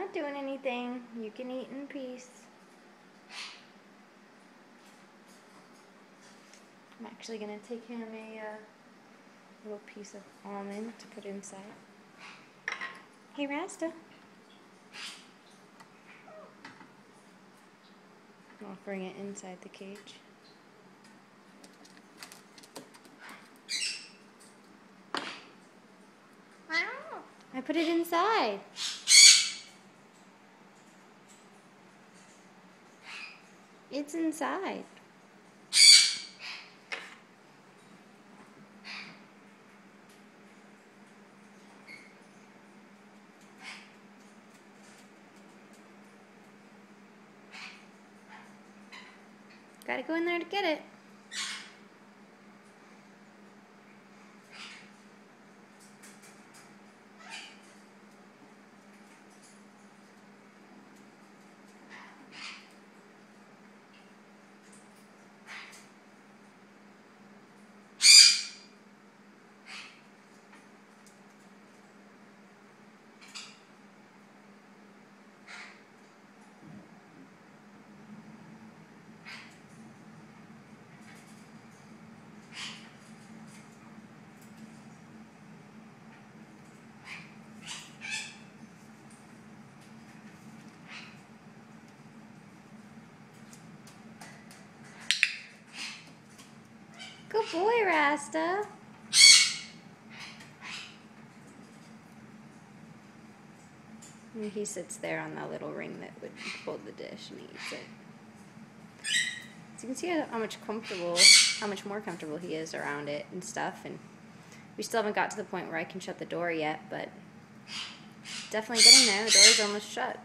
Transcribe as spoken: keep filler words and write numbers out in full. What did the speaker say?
not doing anything. You can eat in peace. I'm actually going to take him a uh, little piece of almond to put inside. Hey, Rasta. I'll bring it inside the cage. Wow. I put it inside. It's inside. Gotta go in there to get it. Good boy, Rasta. And he sits there on that little ring that would hold the dish and he eats it. So you can see how much comfortable, how much more comfortable he is around it and stuff. And we still haven't got to the point where I can shut the door yet, but definitely getting there. The door is almost shut.